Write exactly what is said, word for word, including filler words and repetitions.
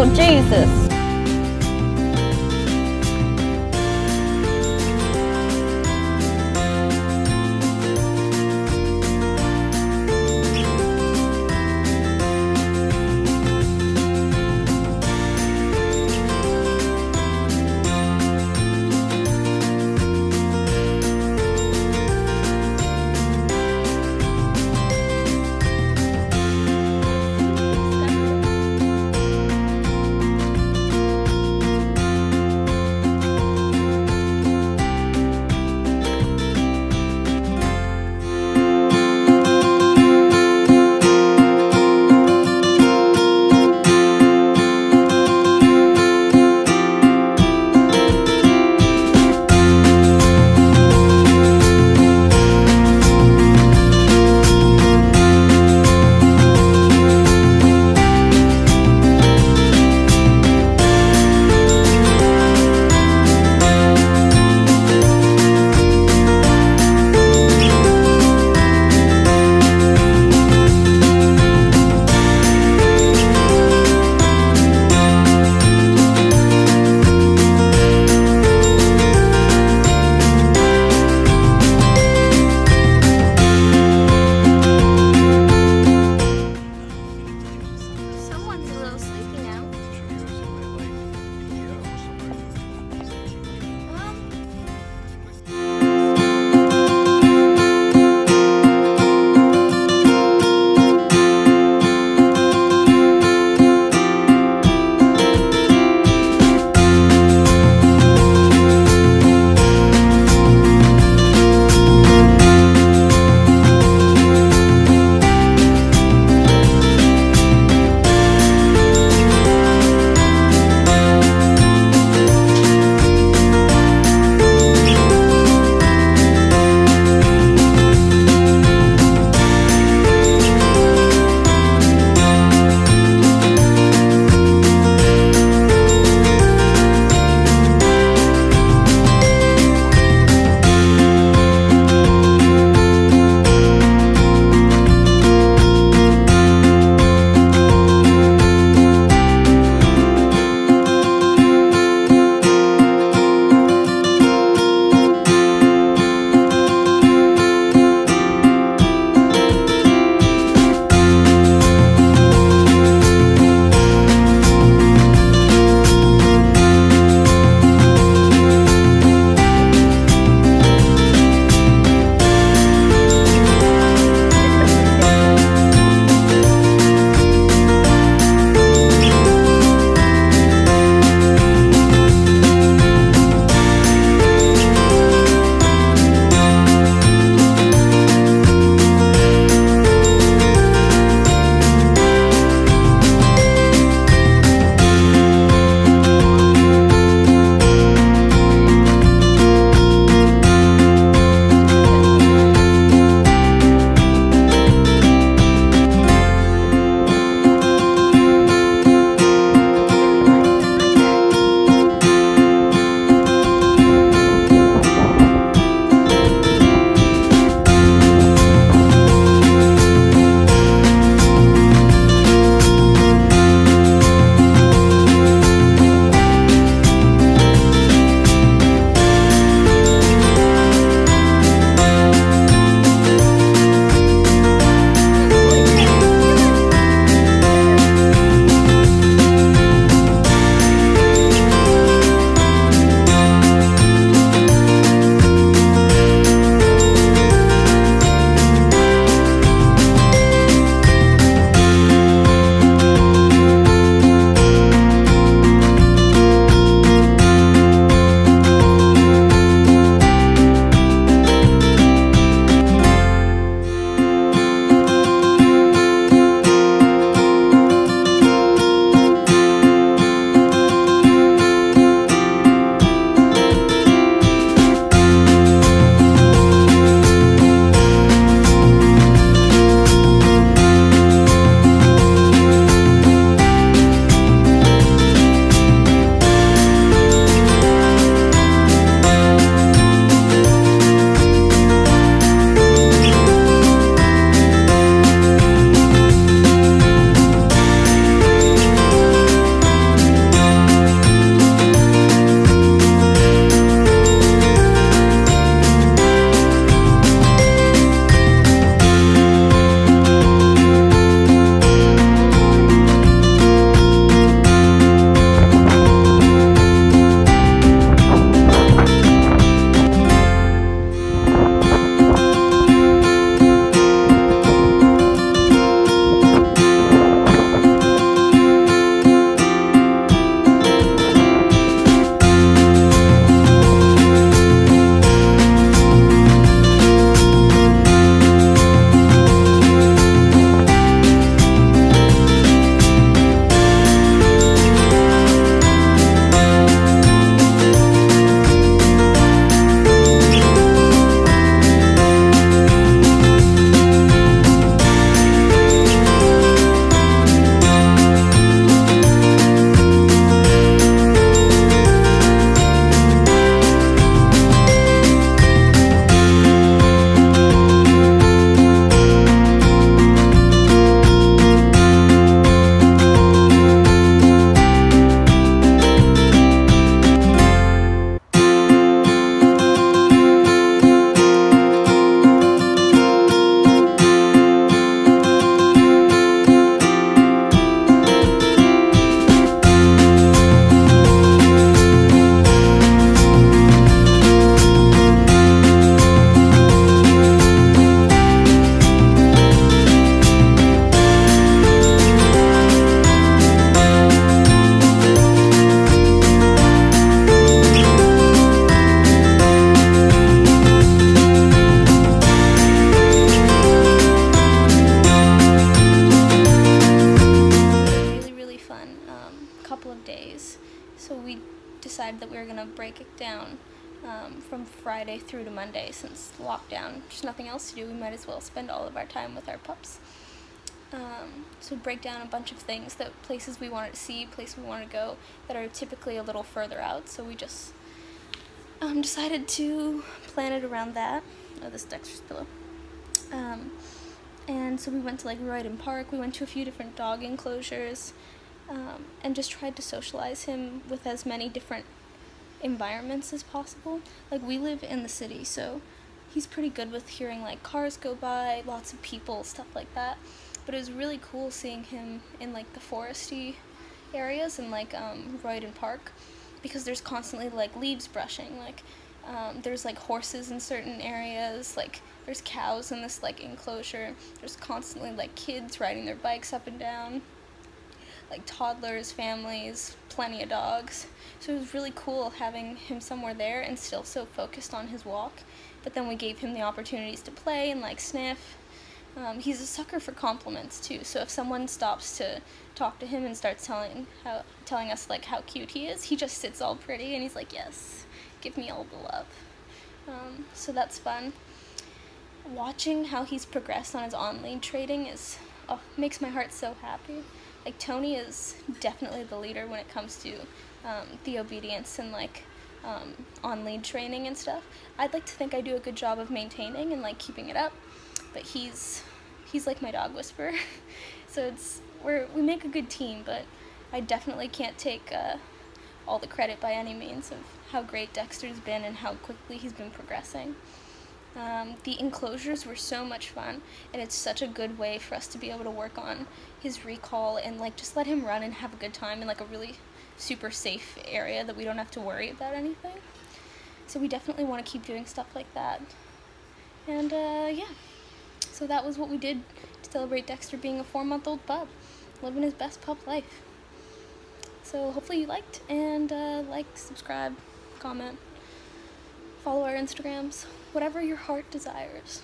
Oh, Jesus. said that we were going to break it down um, from Friday through to Monday, since lockdown, there's nothing else to do, we might as well spend all of our time with our pups. Um, so break down a bunch of things, that places we wanted to see, places we wanted to go, that are typically a little further out, so we just um, decided to plan it around that. Oh, this is Dexter's pillow. Um, and so we went to like Royden Park, we went to a few different dog enclosures, um, and just tried to socialize him with as many different environments as possible. Like, we live in the city, so he's pretty good with hearing like cars go by, lots of people, stuff like that. But it was really cool seeing him in like the foresty areas and like um, Royden Park, because there's constantly like leaves brushing, like um, there's like horses in certain areas, like there's cows in this like enclosure, there's constantly like kids riding their bikes up and down, like toddlers, families, plenty of dogs. So it was really cool having him somewhere there and still so focused on his walk. But then we gave him the opportunities to play and like sniff. Um, he's a sucker for compliments too, so if someone stops to talk to him and starts telling how, telling us like how cute he is, he just sits all pretty and he's like, yes, give me all the love. Um, so that's fun. Watching how he's progressed on his on-lead trading is, oh, makes my heart so happy. Like, Tony is definitely the leader when it comes to um, the obedience and like um, on-lead training and stuff. I'd like to think I do a good job of maintaining and like keeping it up, but he's he's like my dog whisperer. So it's we're, we make a good team, but I definitely can't take uh, all the credit by any means of how great Dexter's been and how quickly he's been progressing. Um, the enclosures were so much fun, and it's such a good way for us to be able to work on his recall and like just let him run and have a good time in like a really super safe area that we don't have to worry about anything. So we definitely want to keep doing stuff like that. And uh, yeah, so that was what we did to celebrate Dexter being a four-month-old pup, living his best pup life. So hopefully you liked, and uh, like, subscribe, comment, follow our Instagrams, whatever your heart desires.